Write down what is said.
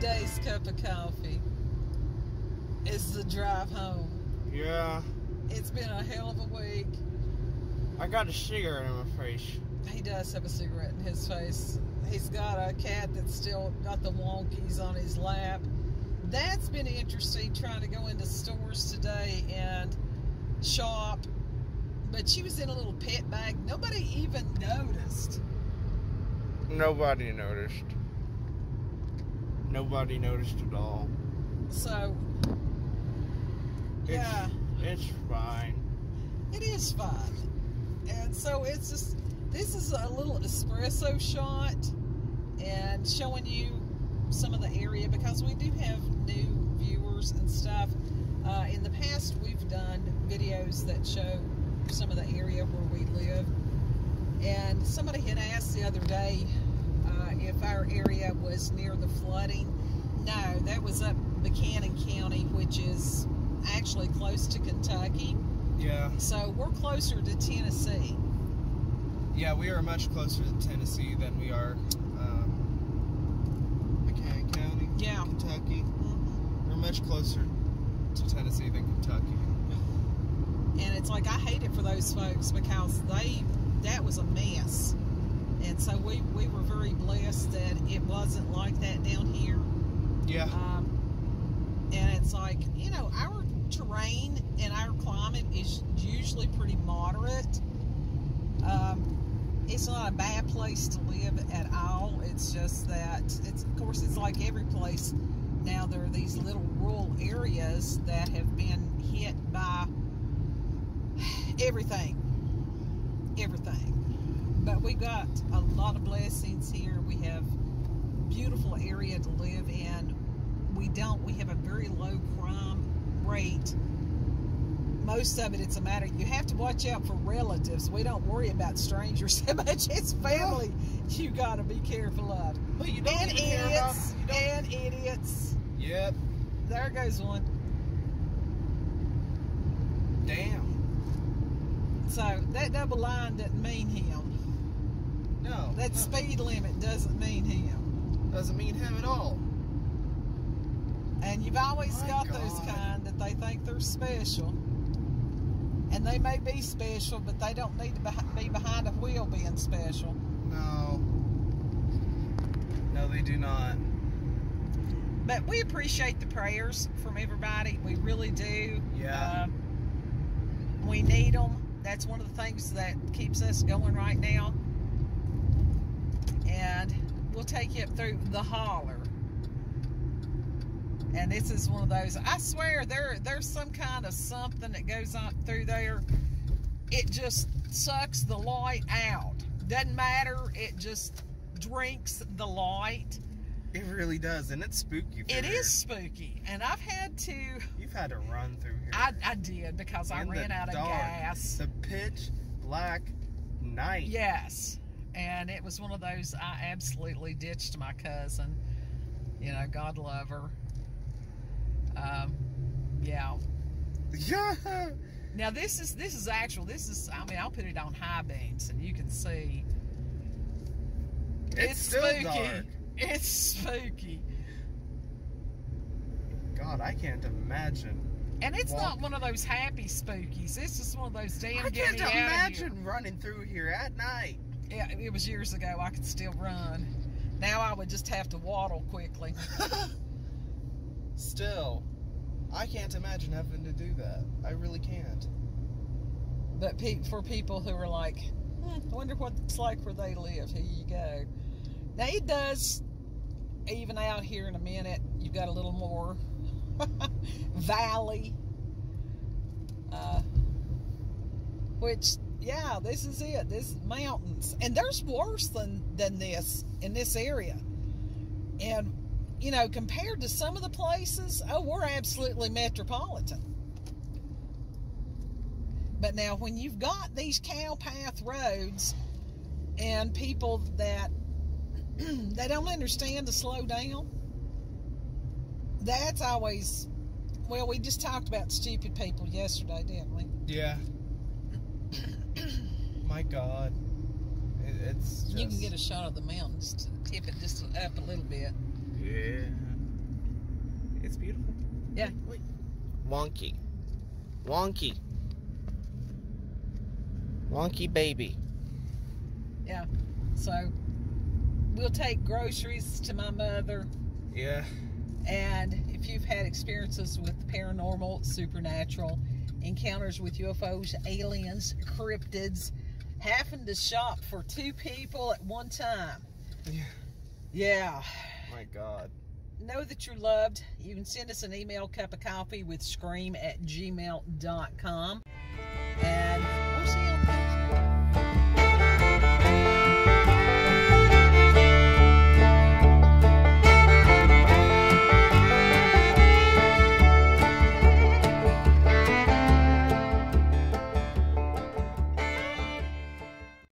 today's cup of coffee is the drive home. Yeah. It's been a hell of a week. I got a cigarette in my face. He does have a cigarette in his face. He's got a cat that's still got the wonkies on his lap. That's been interesting, trying to go into stores today and shop. But she was in a little pet bag. Nobody even noticed. Nobody noticed. Nobody noticed at all. So, yeah. It's fine. It is fine. And so it's just, this is a little espresso shot and showing you some of the area because we do have new viewers and stuff. In the past, we've done videos that show some of the area where we live. And somebody had asked the other day if our area was near the flooding. No, that was up Buchanan County, which is actually close to Kentucky. Yeah. So we're closer to Tennessee. Yeah, we are much closer to Tennessee than we are Buchanan County. Yeah. Kentucky. Mm-hmm. We're much closer to Tennessee than Kentucky. And it's like, I hate it for those folks because that was a mess. And so we were very blessed that it wasn't like that down here. Yeah. And it's like, you know, our terrain and our climate is usually pretty moderate. It's not a bad place to live at all. It's just that, of course, it's like every place. Now there are these little rural areas that have been hit by everything. But we got a lot of blessings here. We have beautiful area to live in. We have a very low crime rate. Most of it, it's a matter, you have to watch out for relatives. We don't worry about strangers so much. It's family you got to be careful of. Well, you don't and idiots. And idiots. Yep. There goes one. Damn. So, that double line doesn't mean him. No. That speed limit doesn't mean him. Doesn't mean him at all. And you've always got those kind that they think they're special. And they may be special, but they don't need to be behind a wheel being special. No. No, they do not. But we appreciate the prayers from everybody. We really do. Yeah. We need them. That's one of the things that keeps us going right now. And we'll take you up through the holler. And this is one of those. I swear there's some kind of something that goes on through there. It just sucks the light out. Doesn't matter. It just drinks the light. It really does, and it's spooky. It is spooky, and I've had to... You've had to run through here. I did, because I ran out of gas. The pitch black night. Yes, and it was one of those, I absolutely ditched my cousin. You know, God love her. Yeah. Yeah! Now, this is actual, I mean, I'll put it on high beams, and you can see... It's still spooky. Dark. It's spooky. God, I can't imagine. And it's not one of those happy spookies. It's just one of those damn getting out of here. I can't imagine running through here at night. Yeah, it was years ago. I could still run. Now I would just have to waddle quickly. Still, I can't imagine having to do that. I really can't. But for people who are like, I wonder what it's like where they live. Here you go. Now, it does even out here in a minute. You've got a little more valley. Which, yeah, this is it. This is mountains. And there's worse than this in this area. And, you know, compared to some of the places, oh, we're absolutely metropolitan. But now, when you've got these cow path roads and people that... they don't understand to slow down. That's always... Well, we just talked about stupid people yesterday, didn't we? Yeah. My God. It's just... You can get a shot of the mountains to tip it just up a little bit. Yeah. Yeah. Wait. Wonky. Wonky. Wonky baby. Yeah. So we'll take groceries to my mother. Yeah. And if you've had experiences with paranormal, supernatural, encounters with UFOs, aliens, cryptids, having to shop for two people at one time. Yeah. Yeah. My God. Know that you're loved. You can send us an email, cupofcoffeewithscream@gmail.com. And